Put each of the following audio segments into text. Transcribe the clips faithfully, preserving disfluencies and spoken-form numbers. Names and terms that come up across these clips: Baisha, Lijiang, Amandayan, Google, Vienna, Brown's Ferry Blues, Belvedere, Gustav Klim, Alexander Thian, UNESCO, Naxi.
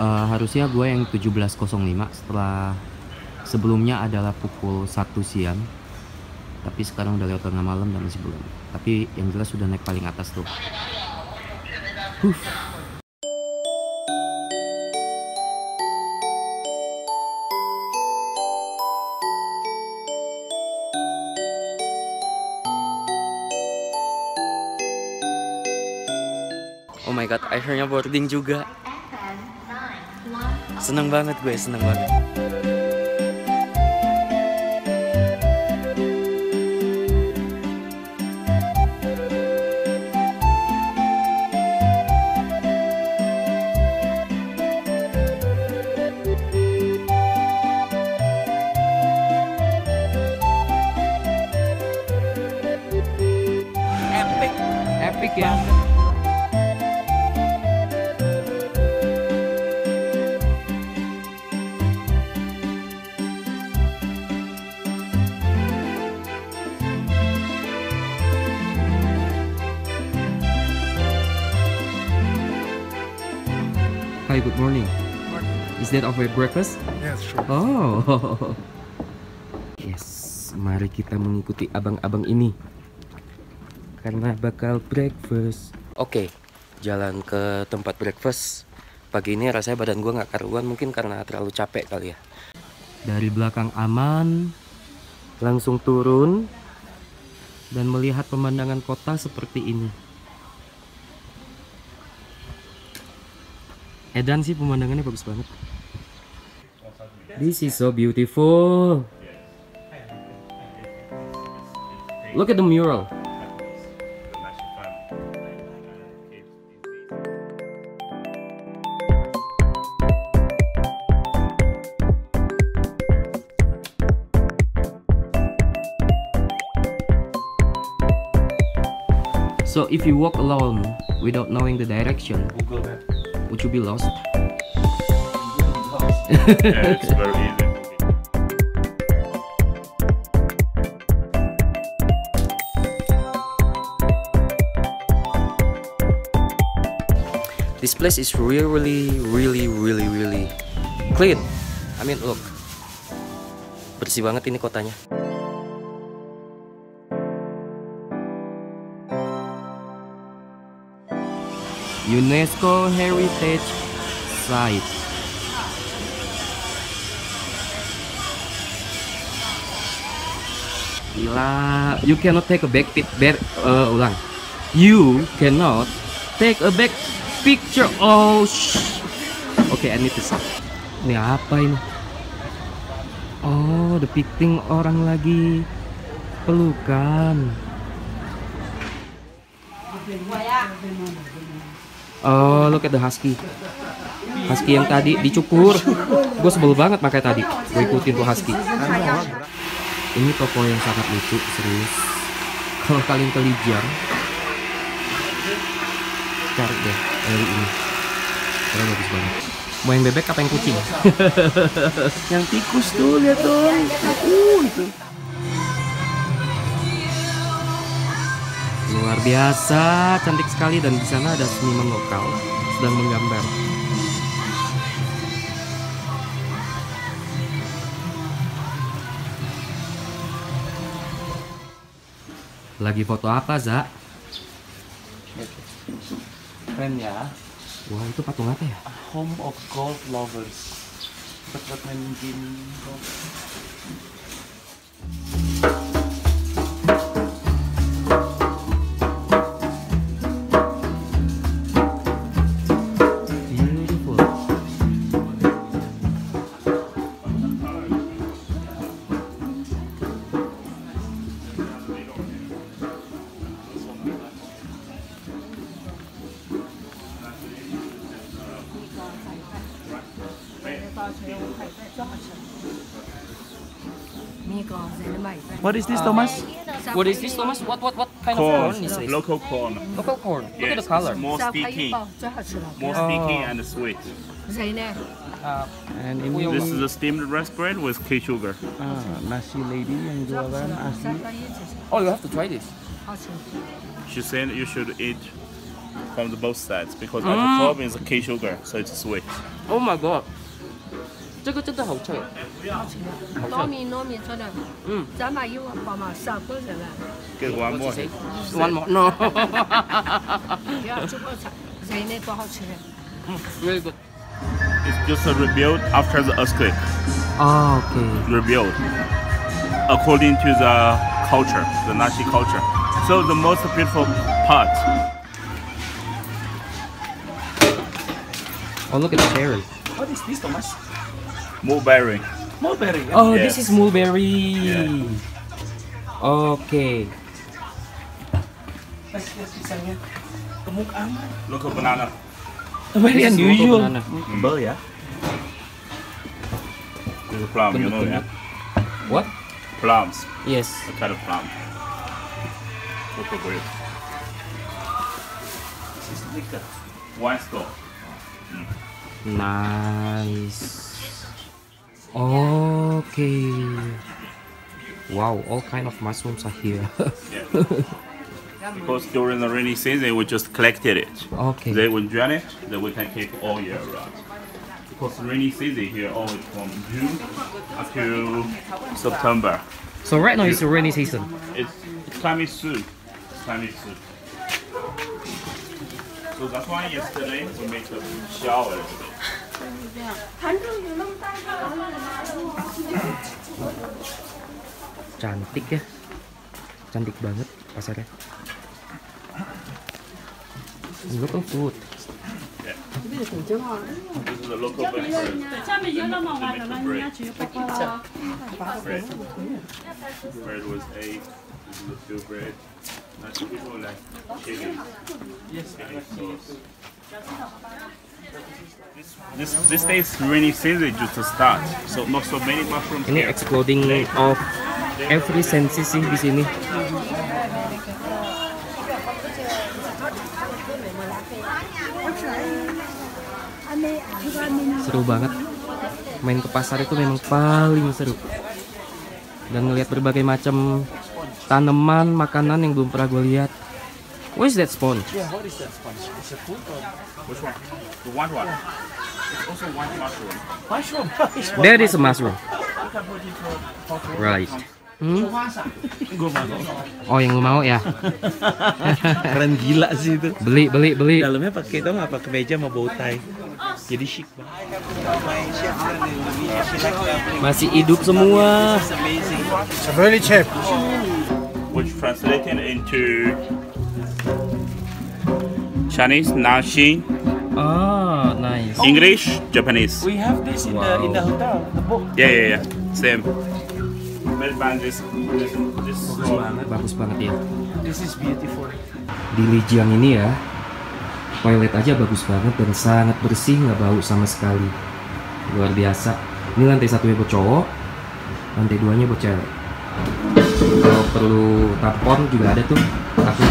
uh, harusnya gue yang tujuh belas nol lima setelah sebelumnya adalah pukul satu siang, tapi sekarang udah lewat tengah malam dan masih belum, tapi yang jelas sudah naik paling atas tuh. Uff. Oh my god, akhirnya boarding juga. Seneng banget gue, seneng banget. Epic, epic ya. Hi, good morning. morning. Is that our breakfast? Yes, sure. Oh. Yes, mari kita mengikuti abang-abang ini karena bakal breakfast. Oke, okay, jalan ke tempat breakfast. Pagi ini rasanya badan gue gak karuan, mungkin karena terlalu capek kali ya. Dari belakang aman, langsung turun dan melihat pemandangan kota seperti ini. Edan sih, pemandangannya bagus banget. This is so beautiful. Look at the mural. So if you walk alone without knowing the direction, Google that. Would you be lost? Yeah, it's very easy. This place is really, really, really, really clean. I mean, look, bersih banget ini kotanya. UNESCO Heritage Site. Gila, you cannot take a back pit, bear, uh, ulang. You cannot take a back picture. Oh, shh. Oke, okay, I need to stop. Ini apa ini? Oh, depicting orang lagi pelukan. Oh, look at the husky. Husky yang tadi dicukur. Gue sebel banget pakai tadi. Gue ikutin tuh husky. Ini toko yang sangat lucu, serius. Kalau kalian ke Lijiang, cari deh dari ini. Keren, bagus banget. Mau yang bebek apa yang kucing? Yang tikus tuh, lihat tuh. Uh, itu. Luar biasa, cantik sekali, dan di sana ada seniman lokal sedang menggambar. Lagi foto apa, Za? Keren ya. Wah, itu patung apa ya? A home of golf lovers. Tempat main game golf. What is this, Thomas? What is this, Thomas? What, what, what kind corn. of corn is this? Local corn. Local corn. Look yes, at the color. More sticky. More sticky and sweet. Uh, and in this is a steamed bread with key sugar. Ah, Naxi lady and Guavan Asli. Oh, you have to try this. She said you should eat from the both sides because mm. isotop is a cane sugar, so it's sweet. Oh my god. Get one more. One more, no. Very good. It's just a rebuild after the earthquake. Oh, okay. Rebuild according to the culture, the Naxi culture. So the most beautiful part. Oh, look at the berry. What is this, Thomas? Mulberry. Mulberry. Yes. Oh, yes. This is mulberry. Yeah. Okay. Look at banana. Very unusual. Banana. Remember, yeah? There's a plum, you know, yeah? What? Plums. Yes. A kind of plum. Look at it. It's liquor. Wine store. Mm. Nice. Okay. Wow, all kind of mushrooms are here. Yeah. Because during the rainy season, we just collected it. Okay. They will drain it, then we can keep all year around. Because rainy season here always from June up to September. So right now it's the rainy season. It's climbing soon. It's climbing soon. So that's why yesterday we made the shower. Cantik ya, cantik banget pasarnya. Local food. Yeah. This is the local bread. Bread. Bread was egg. This is the field bread. Nice people like chicken. Yes, sauce. This, this, this day is rainy season just to start, so not so many mushrooms. Ini exploding of every senses sih di sini. Seru banget. Main ke pasar itu memang paling seru. Dan ngelihat berbagai macam tanaman, makanan yang belum pernah gue lihat. What is that sponge? Yeah, what is that sponge? It's a food or... Which one? The white one? Yeah. It's also white mushroom. Mushroom? That is a mushroom. Right. Hmm? Oh, yang lu mau ya? Keren gila sih itu. Beli, beli, beli. Dalamnya pakai tau nggak? Pakai kemeja sama bow tie. Jadi chic banget. Masih hidup semua. It's very cheap. Which translated into Chinese, Naxi. Ah, nice. English, Japanese. We have this in wow. the in the hotel, the book. Yeah, yeah, yeah. Same. This, this, this bagus banget, bagus banget ya. This is beautiful. Di Lijiang ini ya, toilet aja bagus banget dan sangat bersih, nggak bau sama sekali. Luar biasa. Ini lantai satunya buat cowok, lantai duanya buat cewek. Kalau perlu tampon juga ada tuh. Aku.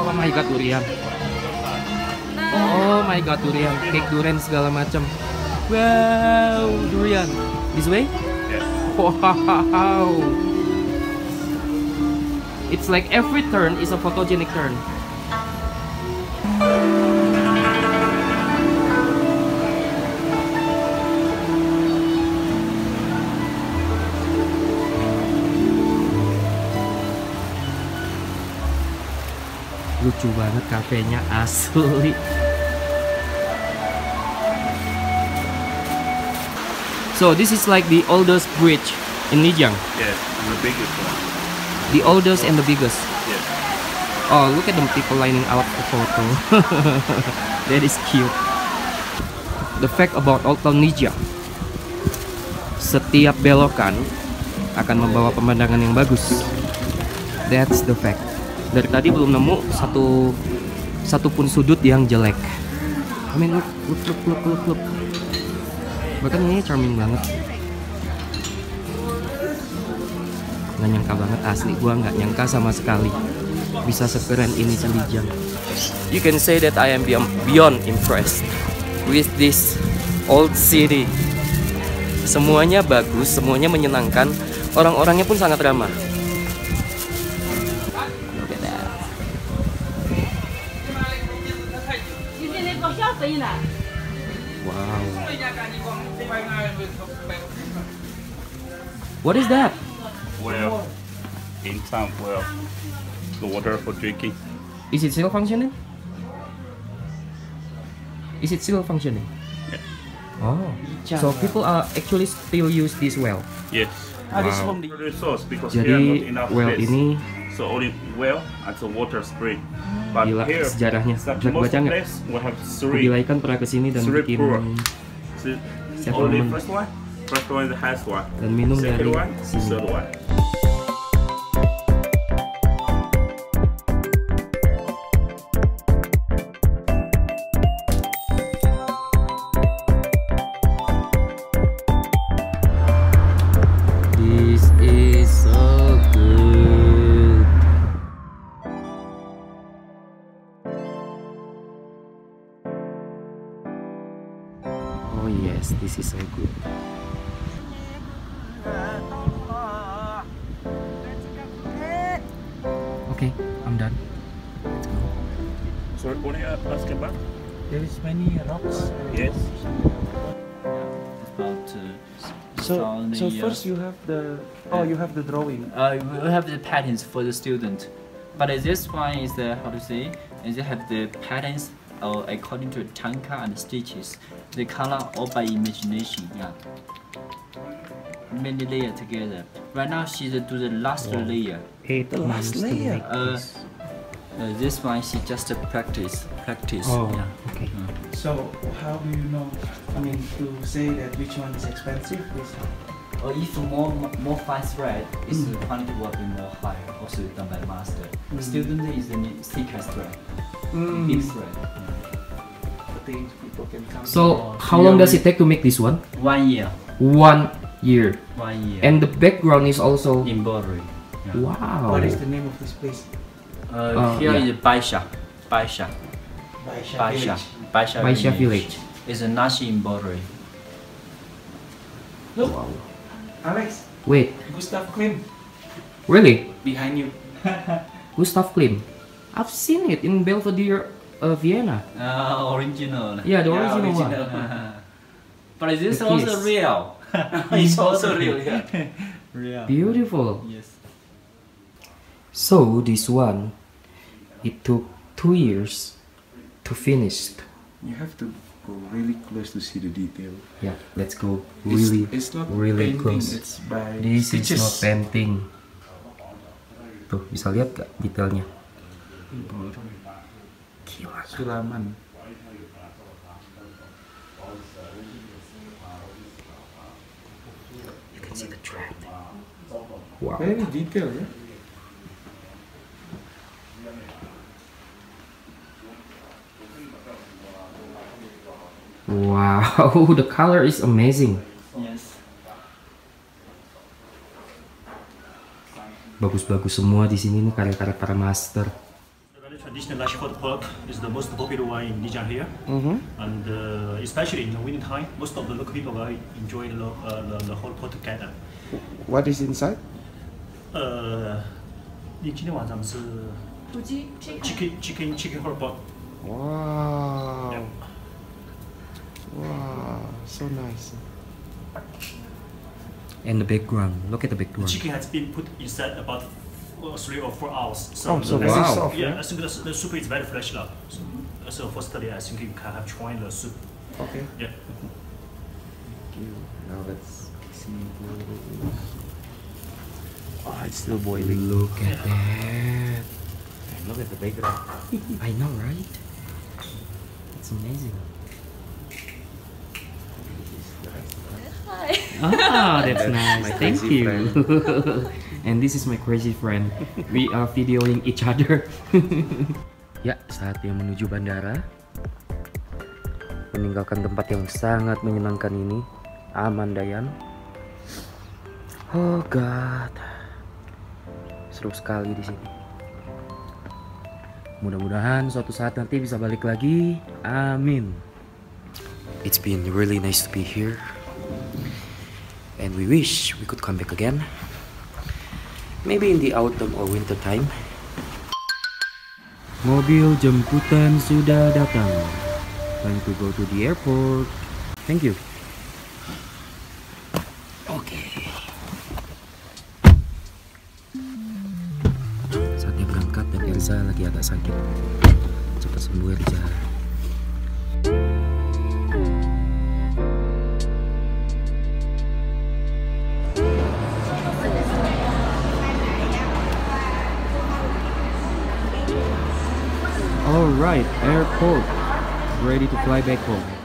Oh my god, durian. Oh my god, durian. Cake durian segala macam. Wow, durian. This way? Yes. Wow. It's like every turn is a photogenic turn. Lucu banget kafenya, asli. So this is like the oldest bridge in Lijiang. Yes, the biggest one. The oldest and the biggest. Yes. Oh, look at them people lining out for photo. That is cute. The fact about Old Town Lijiang, setiap belokan akan membawa pemandangan yang bagus. That's the fact. Dari tadi belum nemu satu satu pun sudut yang jelek. I mean, look, look, look, look, look, look. Bahkan ini charming banget. Nggak nyangka banget asli, gua nggak nyangka sama sekali. bisa sekeren ini si Lijiang. You can say that I am beyond impressed with this old city. Semuanya bagus, semuanya menyenangkan, orang-orangnya pun sangat ramah. Wow. What is that? Well, in town, well, the water for drinking. Is it still functioning? Is it still functioning? Yeah. Oh, so people are actually still use this well? Yes. Wow. Jadi well ini, so only well at the water spring. But gila here, sejarahnya. Bisa baca nggak? Kubilaikan pernah kesini dan bikin siapa teman. Dan minum dari sini. Oh yes, this is so good. Okay, I'm done. Let's go. So what do you ask about? There is many rocks. Yes. About, uh, so the, so first you have the uh, oh you have the drawing. Uh, we have the patterns for the student, but this one is the how to say? Is they have the patterns. Uh, according to tanka and stitches, the color all by imagination. Yeah, many layers together. Right now she do the last wow. layer. Eight the last layer. Uh, uh, this one she just uh, practice, practice. Oh, yeah. Okay. Mm. So how do you know? I mean, to say that which one is expensive? Is Or if more more fine thread, its mm. quality will be more high. Also done by master. Mm. Student is the thicker thread, mm. big thread. Mm. People can come. So how long does it take to make this one? One year. One year. One year. And the background is also embroidery. Yeah. Wow. What is the name of this place? Uh, uh, here yeah. is Baisha. Baisha. Baisha. Baisha. Baisha, Baisha village. village. It's a Naxi embroidery. Look. Wow. Alex, wait. Gustav Klim. Really? Behind you. Gustav Klim. I've seen it in Belvedere, uh, Vienna. Uh, original. Yeah, the yeah, original, original one. Uh, but is this also real? It's also real. Yeah. Real. Beautiful. Yes. So this one, it took two years to finish. You have to. Really close to see the detail. Yeah, let's go. Really, it's, it's not really painting, close. It's by this stitches. Is not painting. Tuh, bisa lihat gak detailnya? Gila. Sulaman. You can see the thread. Wow. Very detailed. Yeah? Wow, the color is amazing. Yes. Bagus-bagus semua di sini nih karya-karya para master. The traditional Naxi work is the most popular one in Lijiang here, mm-hmm. and uh, especially in the winter time, most of the local people will enjoy the, uh, the, the whole pot together. What is inside? Uh, chicken, chicken, chicken whole pot. Wow. Yeah. Wow, so nice. And the background, look at the background. The chicken has been put inside about three or four hours. So, oh, so the, wow. Soft, yeah, yeah, I think the, the soup is very fresh now. So, so firstly, I think you can have tried the soup. Okay. Yeah. Thank you. Now let's see. Oh, it's still boiling. Look at yeah. that. And look at the background. I know, right? It's amazing. Ah, that's nice. My Thank you. And this is my crazy friend. We are videoing each other. Ya, saatnya menuju bandara. Meninggalkan tempat yang sangat menyenangkan ini, Amandayan. Oh God, seru sekali di sini. Mudah-mudahan suatu saat nanti bisa balik lagi. Amin. It's been really nice to be here. And we wish we could come back again. Maybe in the autumn or winter time. Mobil jemputan sudah datang. Time to go to the airport. Thank you. Lagi agak sakit, cepat sembuh Riza. Alright, airport, ready to fly back home.